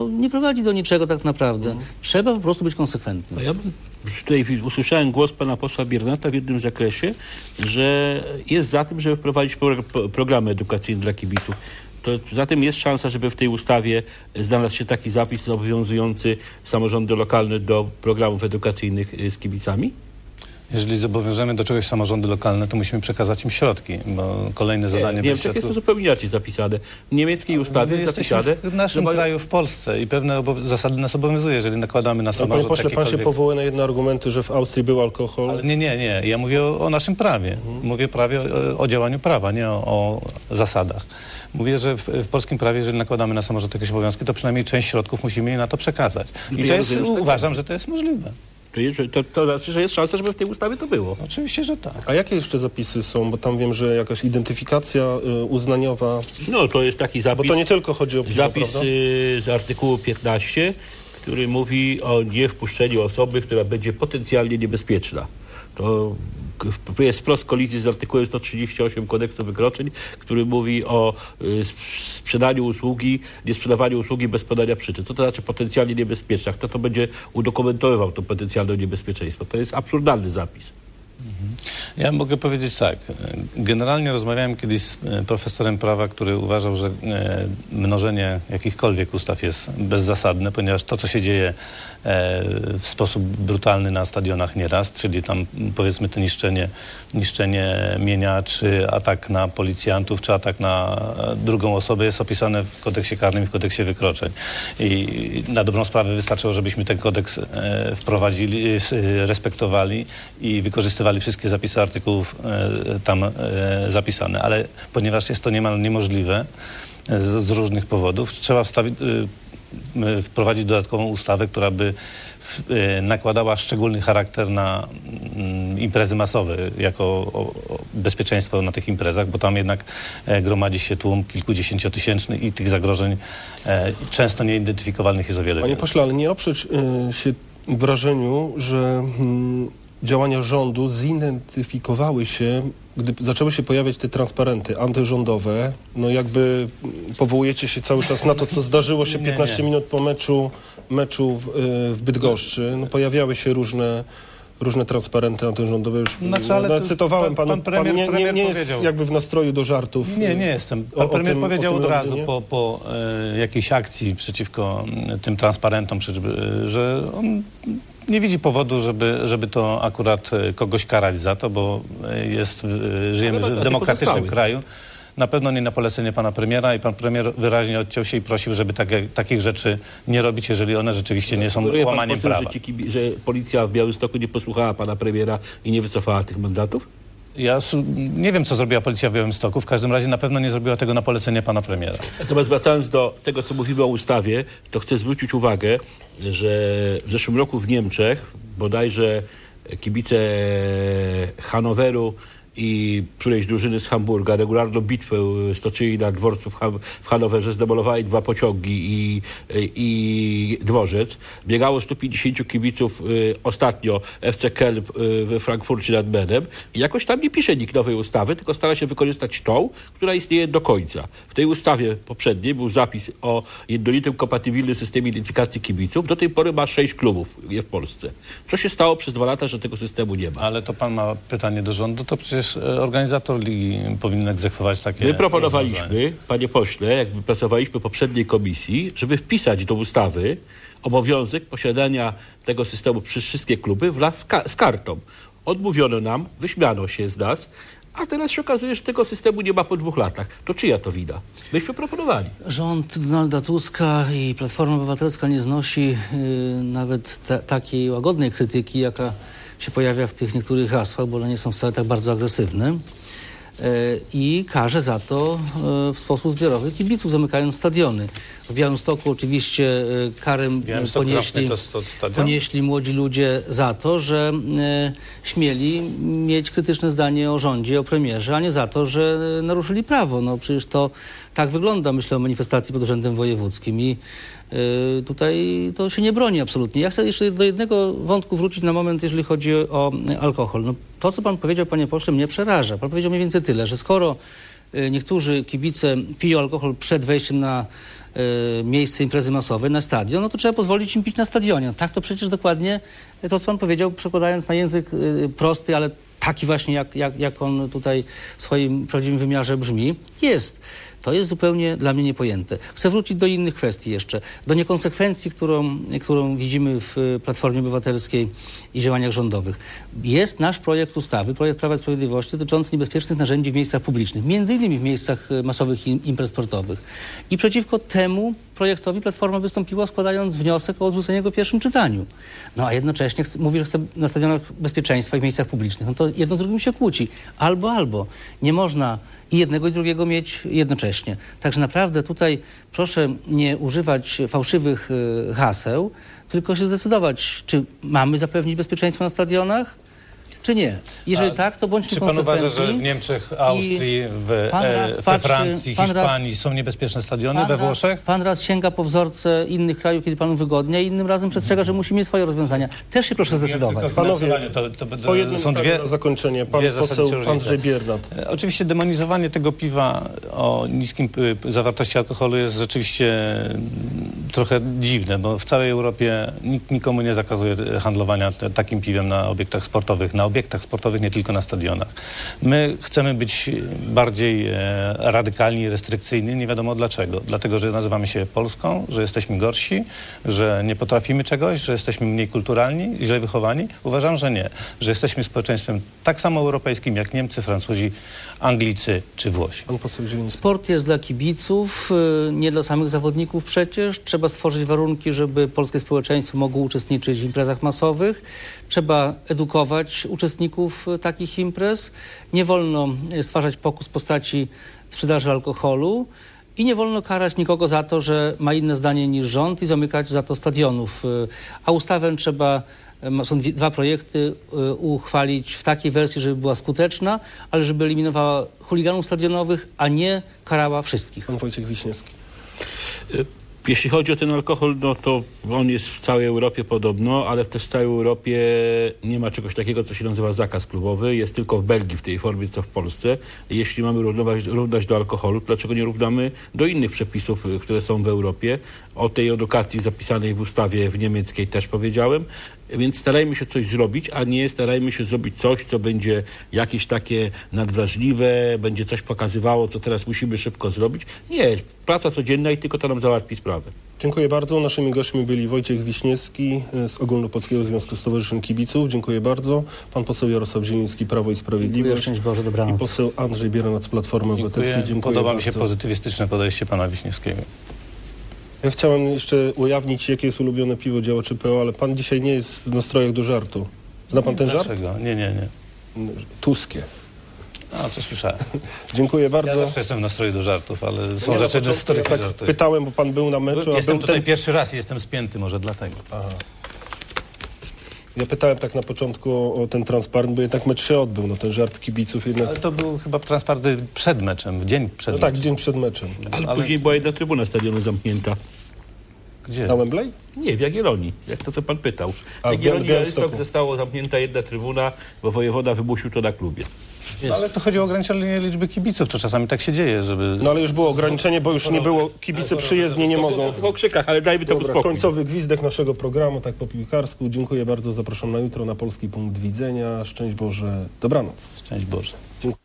nie prowadzi do niczego tak naprawdę. Trzeba po prostu być konsekwentnym. Ja tutaj usłyszałem głos pana posła Biernata w jednym zakresie, że jest za tym, żeby wprowadzić programy edukacyjne dla kibiców. To zatem jest szansa, żeby w tej ustawie znalazł się taki zapis zobowiązujący samorządy lokalne do programów edukacyjnych z kibicami? Jeżeli zobowiążemy do czegoś samorządy lokalne, to musimy przekazać im środki, bo kolejne zadanie... W Niemczech jest to zupełnie inaczej zapisane. W niemieckiej ustawie jest zapisane... w naszym kraju, w Polsce i pewne zasady nas obowiązuje, jeżeli nakładamy na samorząd... Panie pośle, pan się powołuje na jedne argumenty, że w Austrii był alkohol... Ale nie. Ja mówię o naszym prawie. Mówię prawie o działaniu prawa, nie o zasadach. Mówię, że w polskim prawie, jeżeli nakładamy na samorząd jakieś obowiązki, to przynajmniej część środków musimy na to przekazać. I to jest, uważam, że to jest możliwe. To znaczy, że jest szansa, żeby w tej ustawie to było. Oczywiście, że tak. A jakie jeszcze zapisy są? Bo tam wiem, że jakaś identyfikacja uznaniowa... No, to jest taki zapis... Bo to nie tylko chodzi o... Zapis z artykułu 15, który mówi o niewpuszczeniu osoby, która będzie potencjalnie niebezpieczna. To jest wprost kolizji z artykułem 138 Kodeksu Wykroczeń, który mówi o sprzedaniu usługi, niesprzedawaniu usługi bez podania przyczyn. Co to znaczy potencjalnie niebezpieczna? Kto to będzie udokumentował to potencjalne niebezpieczeństwo? To jest absurdalny zapis. Ja mogę powiedzieć tak. Generalnie rozmawiałem kiedyś z profesorem prawa, który uważał, że mnożenie jakichkolwiek ustaw jest bezzasadne, ponieważ to, co się dzieje w sposób brutalny na stadionach nieraz, czyli tam powiedzmy to niszczenie mienia, czy atak na policjantów, czy atak na drugą osobę jest opisane w kodeksie karnym i w kodeksie wykroczeń. I na dobrą sprawę wystarczyło, żebyśmy ten kodeks wprowadzili, respektowali i wykorzystywali wszystkie zapisy artykułów tam zapisane, ale ponieważ jest to niemal niemożliwe z różnych powodów, trzeba wprowadzić dodatkową ustawę, która by nakładała szczególny charakter na imprezy masowe jako bezpieczeństwo na tych imprezach, bo tam jednak gromadzi się tłum kilkudziesięciotysięczny i tych zagrożeń często nieidentyfikowalnych jest o wiele więcej. Panie pośle, ale nie oprzeć się wrażeniu, że działania rządu zidentyfikowały się, gdy zaczęły się pojawiać te transparenty antyrządowe. No jakby powołujecie się cały czas na to, co zdarzyło się 15 minut po meczu w Bydgoszczy. No pojawiały się różne transparenty antyrządowe. Już cytowałem panu. Pan premier nie jest jakby w nastroju do żartów. Nie jestem. Pan premier powiedział od razu po jakiejś akcji przeciwko tym transparentom, że on nie widzi powodu, żeby to akurat kogoś karać za to, bo żyjemy w demokratycznym kraju. Na pewno nie na polecenie pana premiera i pan premier wyraźnie odciął się i prosił, żeby takich rzeczy nie robić, jeżeli one rzeczywiście nie są łamaniem prawa. Że policja w Białymstoku nie posłuchała pana premiera i nie wycofała tych mandatów? Ja nie wiem, co zrobiła policja w Białymstoku. W każdym razie na pewno nie zrobiła tego na polecenie pana premiera. Natomiast wracając do tego, co mówimy o ustawie, to chcę zwrócić uwagę, że w zeszłym roku w Niemczech bodajże kibice Hanoweru i którejś drużyny z Hamburga regularną bitwę stoczyli na dworcu w Hanowerze, zdemolowali 2 pociągi i dworzec. Biegało 150 kibiców ostatnio FC Kelp we Frankfurcie nad Menem i jakoś tam nie pisze nikt nowej ustawy, tylko stara się wykorzystać tą, która istnieje do końca. W tej ustawie poprzedniej był zapis o jednolitym, kompatybilnym systemie identyfikacji kibiców. Do tej pory ma 6 klubów w Polsce. Co się stało przez 2 lata, że tego systemu nie ma? Ale to pan ma pytanie do rządu, to przecież organizator ligi powinien egzekwować takie... My proponowaliśmy, panie pośle, jak wypracowaliśmy poprzedniej komisji, żeby wpisać do ustawy obowiązek posiadania tego systemu przez wszystkie kluby wraz z kartą. Odmówiono nam, wyśmiano się z nas, a teraz się okazuje, że tego systemu nie ma po 2 latach. To czyja to wina? Myśmy proponowali. Rząd Donalda Tuska i Platforma Obywatelska nie znosi nawet takiej łagodnej krytyki, jaka się pojawia w tych niektórych hasłach, bo one nie są wcale tak bardzo agresywne i karze za to w sposób zbiorowy kibiców, zamykając stadiony. W Białymstoku oczywiście karę ponieśli młodzi ludzie za to, że śmieli mieć krytyczne zdanie o rządzie, o premierze, a nie za to, że naruszyli prawo. No przecież to tak wygląda, myślę o manifestacji pod urzędem wojewódzkim i tutaj to się nie broni absolutnie. Ja chcę jeszcze do jednego wątku wrócić na moment, jeżeli chodzi o alkohol. No, to, co pan powiedział, panie pośle, mnie przeraża. Pan powiedział mniej więcej tyle, że skoro niektórzy kibice piją alkohol przed wejściem na miejsce imprezy masowej, na stadion, no to trzeba pozwolić im pić na stadionie. No tak to przecież dokładnie to, co pan powiedział, przekładając na język prosty, ale taki właśnie, jak on tutaj w swoim prawdziwym wymiarze brzmi, jest. To jest zupełnie dla mnie niepojęte. Chcę wrócić do innych kwestii jeszcze. Do niekonsekwencji, którą widzimy w Platformie Obywatelskiej i działaniach rządowych. Jest nasz projekt ustawy, projekt Prawa i Sprawiedliwości dotyczący niebezpiecznych narzędzi w miejscach publicznych, między innymi w miejscach masowych imprez sportowych. I przeciwko temu projektowi Platforma wystąpiła, składając wniosek o odrzucenie go w pierwszym czytaniu. No a jednocześnie mówi, że chce na stadionach bezpieczeństwa i w miejscach publicznych. No to jedno z drugim się kłóci. Albo. Nie można i jednego, i drugiego mieć jednocześnie. Także naprawdę tutaj proszę nie używać fałszywych haseł, tylko się zdecydować, czy mamy zapewnić bezpieczeństwo na stadionach, czy nie. Jeżeli tak, to bądźmy konsekwentni. Czy pan uważa, że w Niemczech, Austrii, we Francji, Hiszpanii są niebezpieczne stadiony, we Włoszech? Pan raz sięga po wzorce innych krajów, kiedy panu wygodnie, innym razem przestrzega, że musi mieć swoje rozwiązania. Też się proszę zdecydować. Panowie, po jednym na zakończenie. Pan poseł Andrzej Biernat. Oczywiście demonizowanie tego piwa o niskim zawartości alkoholu jest rzeczywiście trochę dziwne, bo w całej Europie nikt nikomu nie zakazuje handlowania takim piwem na obiektach sportowych, nie tylko na stadionach. My chcemy być bardziej radykalni, restrykcyjni, nie wiadomo dlaczego. Dlatego, że nazywamy się Polską, że jesteśmy gorsi, że nie potrafimy czegoś, że jesteśmy mniej kulturalni, źle wychowani. Uważam, że nie. Że jesteśmy społeczeństwem tak samo europejskim jak Niemcy, Francuzi, Anglicy czy Włosi. Sport jest dla kibiców, nie dla samych zawodników przecież. Trzeba stworzyć warunki, żeby polskie społeczeństwo mogło uczestniczyć w imprezach masowych. Trzeba edukować uczestników takich imprez. Nie wolno stwarzać pokus w postaci sprzedaży alkoholu i nie wolno karać nikogo za to, że ma inne zdanie niż rząd i zamykać za to stadionów. A ustawę trzeba, są dwa projekty, uchwalić w takiej wersji, żeby była skuteczna, ale żeby eliminowała chuliganów stadionowych, a nie karała wszystkich. Pan Wojciech Wiśniewski. Jeśli chodzi o ten alkohol, no to on jest w całej Europie podobno, ale też w całej Europie nie ma czegoś takiego, co się nazywa zakaz klubowy. Jest tylko w Belgii w tej formie, co w Polsce. Jeśli mamy równać do alkoholu, dlaczego nie równamy do innych przepisów, które są w Europie? O tej edukacji zapisanej w ustawie w niemieckiej też powiedziałem. Więc starajmy się coś zrobić, a nie starajmy się zrobić coś, co będzie jakieś takie nadwrażliwe, będzie coś pokazywało, co teraz musimy szybko zrobić. Nie, praca codzienna i tylko to nam załatwi sprawę. Dziękuję bardzo. Naszymi gośćmi byli Wojciech Wiśniewski z Ogólnopolskiego Związku Stowarzyszeń Kibiców. Dziękuję bardzo. Pan poseł Jarosław Zieliński, Prawo i Sprawiedliwość. Dziękuję, i poseł Andrzej Biernat z Platformy Obywatelskiej. Dziękuję Podoba bardzo. Mi się pozytywistyczne podejście pana Wiśniewskiego. Ja chciałem jeszcze ujawnić, jakie jest ulubione piwo działaczy PO, ale pan dzisiaj nie jest w nastrojach do żartu. Zna pan ten żart? Nie. Tuskie. A, to słyszałem. Dziękuję bardzo. Ja zawsze jestem w nastroju do żartów, ale są rzeczy, tak żartuję. Pytałem, bo pan był na meczu. Jestem tutaj pierwszy raz i jestem spięty, może dlatego. Aha. Ja pytałem tak na początku o ten transparent, bo jednak mecz się odbył, no ten żart kibiców jednak... Ale to był chyba transparent przed meczem, w dzień przed meczem. Tak, dzień przed meczem. Ale później była jedna trybuna stadionu zamknięta. Gdzie? Na Wembley? Nie, w Jagiellonii, jak to, co pan pytał. W Jagiellonii została zamknięta jedna trybuna, bo wojewoda wymusił to na klubie. No, ale to chodzi o ograniczenie liczby kibiców, to czasami tak się dzieje, żeby... No ale już było ograniczenie, bo już nie było, kibice przyjezdni nie mogą... O krzykach, ale dajmy to spokój. Końcowy gwizdek naszego programu, tak po piłkarsku. Dziękuję bardzo, zapraszam na jutro na Polski Punkt Widzenia. Szczęść Boże, dobranoc. Szczęść Boże. Dziękuję.